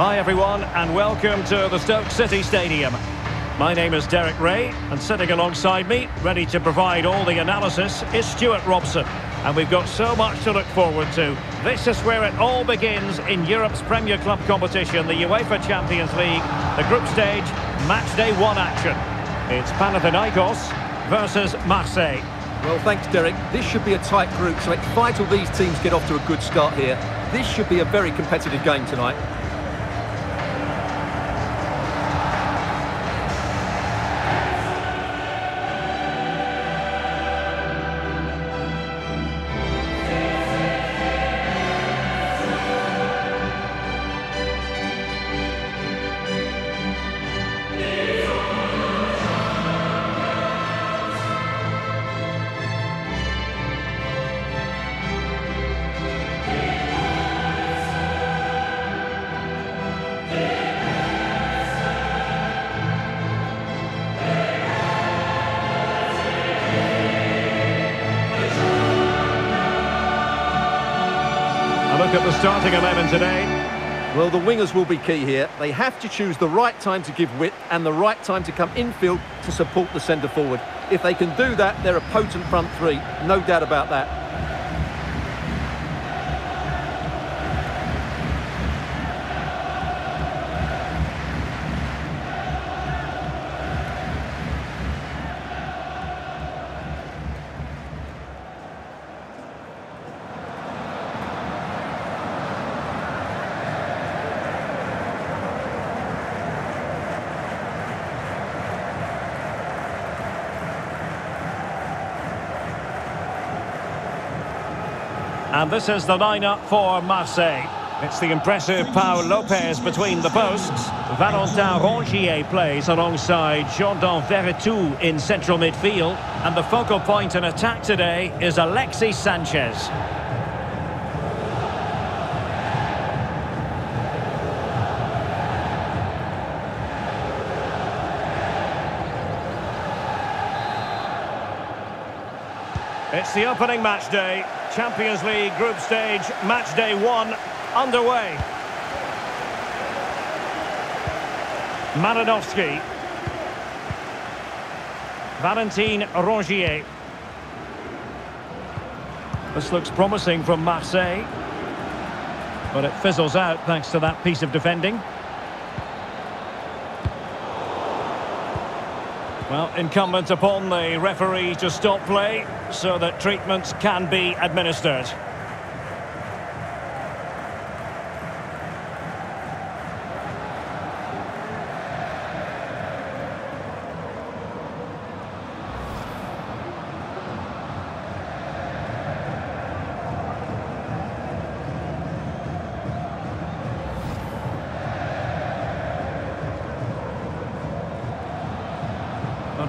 Hi everyone and welcome to the Stoke City Stadium. My name is Derek Ray and sitting alongside me, ready to provide all the analysis, is Stuart Robson. And we've got so much to look forward to. This is where it all begins in Europe's Premier Club competition, the UEFA Champions League, the group stage, match day one action. It's Panathinaikos versus Marseille. Well, thanks, Derek. This should be a tight group, so it's vital these teams get off to a good start here. This should be a very competitive game tonight. Look at the starting 11 today. Well, the wingers will be key here. They have to choose the right time to give width and the right time to come infield to support the centre forward. If they can do that, they're a potent front three, no doubt about that. And this is the lineup for Marseille. It's the impressive Pau Lopez between the posts. Valentin Rongier plays alongside Jean-Dan Veretout in central midfield. And the focal point in attack today is Alexis Sanchez. It's the opening match day, Champions League group stage, match day one, underway. Malinowski. Valentin Rongier. This looks promising from Marseille, but it fizzles out thanks to that piece of defending. Well, incumbent upon the referee to stop play so that treatments can be administered.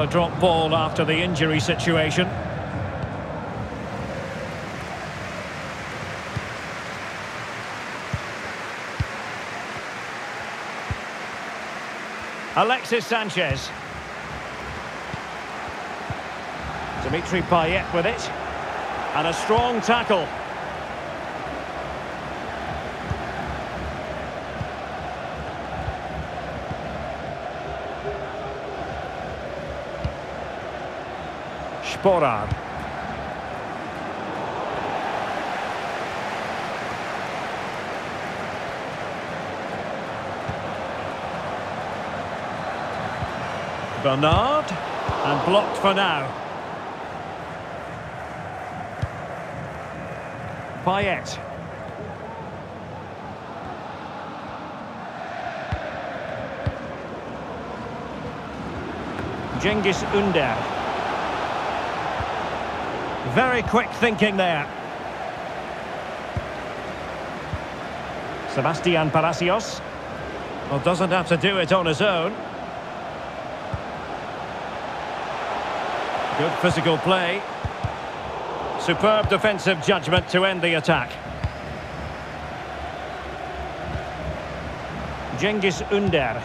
A drop ball after the injury situation. Alexis Sanchez. Dimitri Payet with it. And a strong tackle. Bernard. And blocked for now. Payet. Cengiz Under. Very quick thinking there. Sebastián Palacios. Well, doesn't have to do it on his own. Good physical play. Superb defensive judgment to end the attack. Cengiz Under.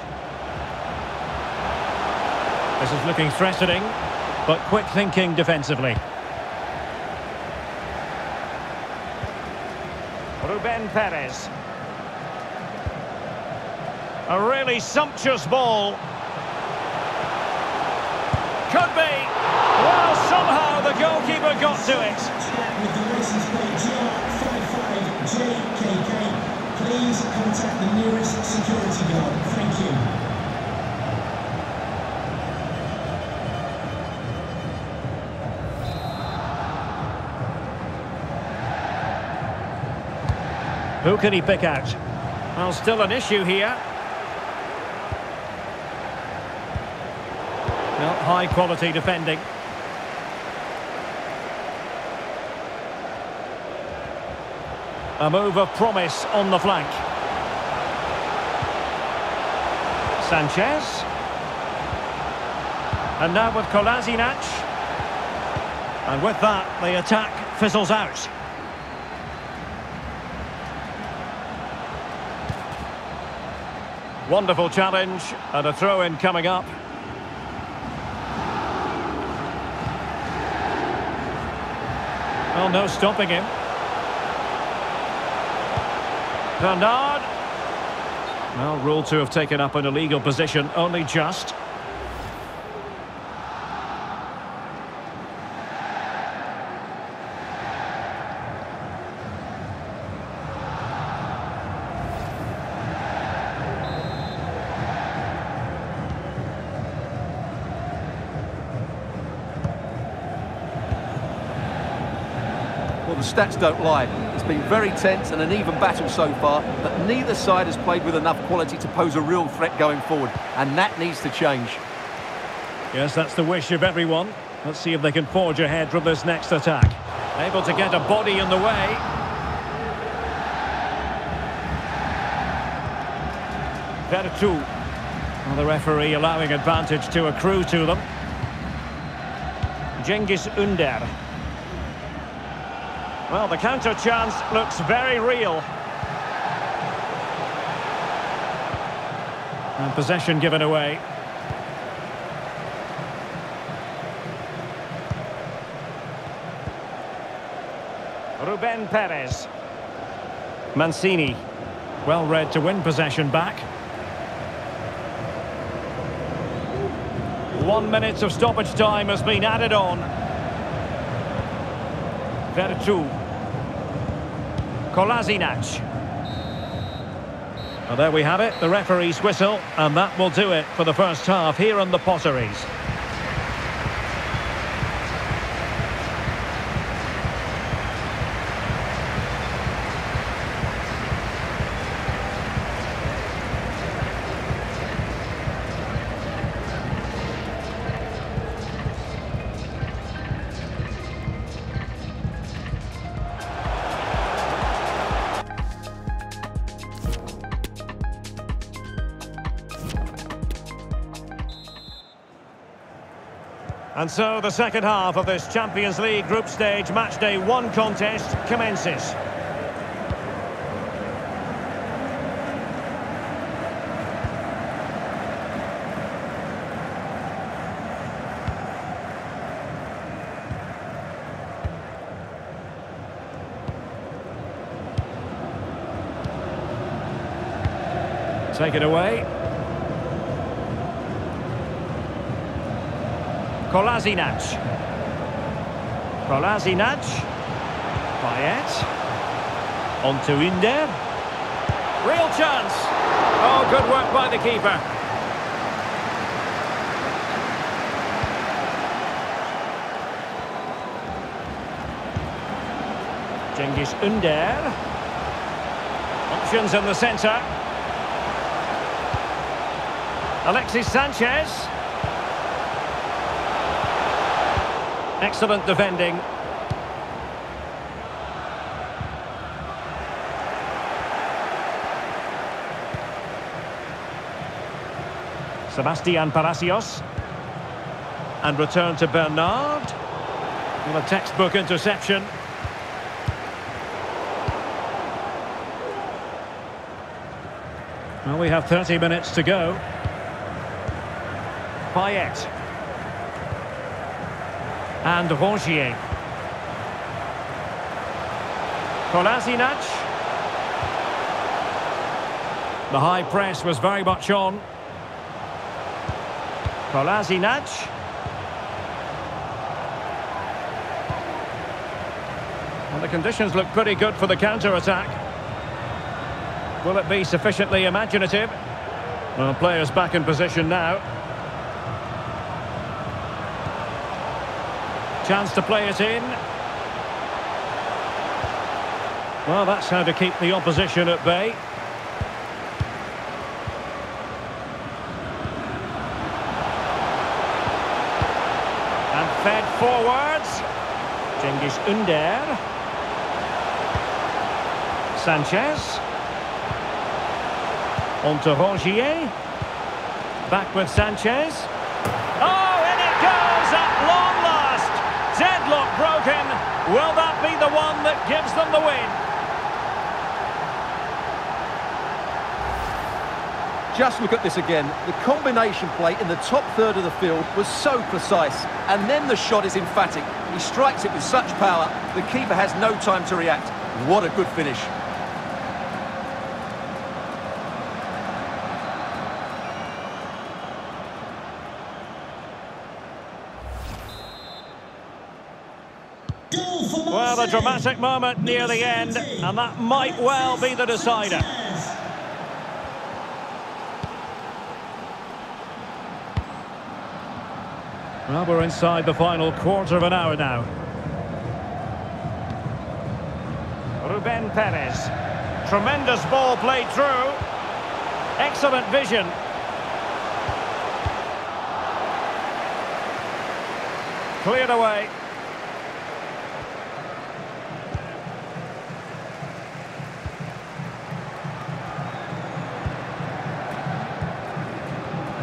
This is looking threatening, but quick thinking defensively. Ben Perez. A really sumptuous ball. Could be. Well, somehow the goalkeeper got to it. Please contact the nearest security guard. Thank you. Who can he pick out? Well, still an issue here. Not high quality defending. A move of promise on the flank. Sanchez. And now with Kolasinac. And with that, the attack fizzles out. Wonderful challenge, and a throw-in coming up. Well, no stopping him. Bernard. Well, ruled to have taken up an illegal position, only just. The stats don't lie. It's been very tense and an even battle so far, but neither side has played with enough quality to pose a real threat going forward, and that needs to change. Yes, that's the wish of everyone. Let's see if they can forge ahead from this next attack. Able to get a body in the way. Veretout. Well, the referee allowing advantage to accrue to them. Cengiz Under. Well, the counter chance looks very real. And possession given away. Ruben Perez. Mancini. Well read to win possession back. 1 minute of stoppage time has been added on. Veretout. Kolasinac. Well, there we have it, the referee's whistle, and that will do it for the first half here on the Potteries. And so the second half of this Champions League group stage matchday 1 contest commences. Take it away. Kolasinac. Payet. On to Under. Real chance. Oh, good work by the keeper. Cengiz Under. Options in the centre. Alexis Sanchez. Excellent defending. Sebastián Palacios. And return to Bernard. What a textbook interception. Well, we have 30 minutes to go. Payet. And Rongier. Kolasinac. The high press was very much on. Kolasinac. Well, the conditions look pretty good for the counter-attack. Will it be sufficiently imaginative? Well, the players back in position now. Chance to play it in. Well, that's how to keep the opposition at bay. And fed forwards. Cengiz Under. Sanchez. On to Rongier. Back with Sanchez. Oh, and it goes at long last. Deadlock broken. Will that be the one that gives them the win? Just look at this again. The combination play in the top third of the field was so precise. And then the shot is emphatic. He strikes it with such power, the keeper has no time to react. What a good finish. Well, a dramatic moment near the end, and that might well be the decider. Well, we're inside the final quarter of an hour now. Ruben Perez. Tremendous ball played through. Excellent vision. Cleared away.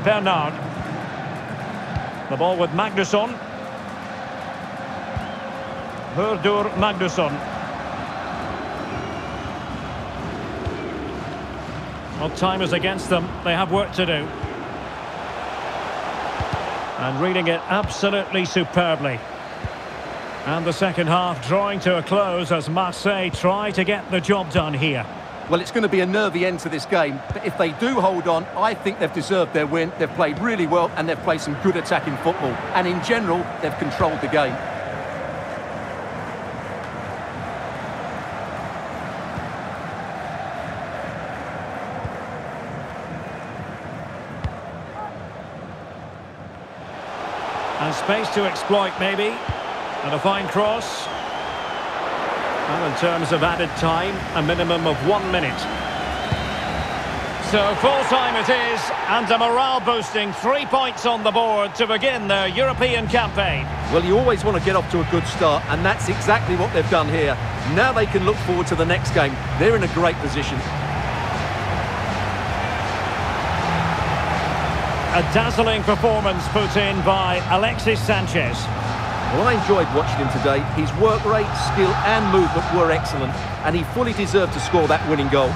Bernard. The ball with Magnusson. Hordur Magnusson. Well, time is against them. They have work to do. And reading it absolutely superbly. And the second half drawing to a close as Marseille try to get the job done here. Well, it's going to be a nervy end to this game, but if they do hold on, I think they've deserved their win. They've played really well, and they've played some good attacking football. And in general, they've controlled the game. And space to exploit, maybe. And a fine cross. Well, in terms of added time, a minimum of 1 minute. So full time it is, and a morale boosting 3 points on the board to begin their European campaign. Well, you always want to get off to a good start, and that's exactly what they've done here. Now they can look forward to the next game. They're in a great position. A dazzling performance put in by Alexis Sanchez. Well, I enjoyed watching him today. His work rate, skill and movement were excellent, and he fully deserved to score that winning goal.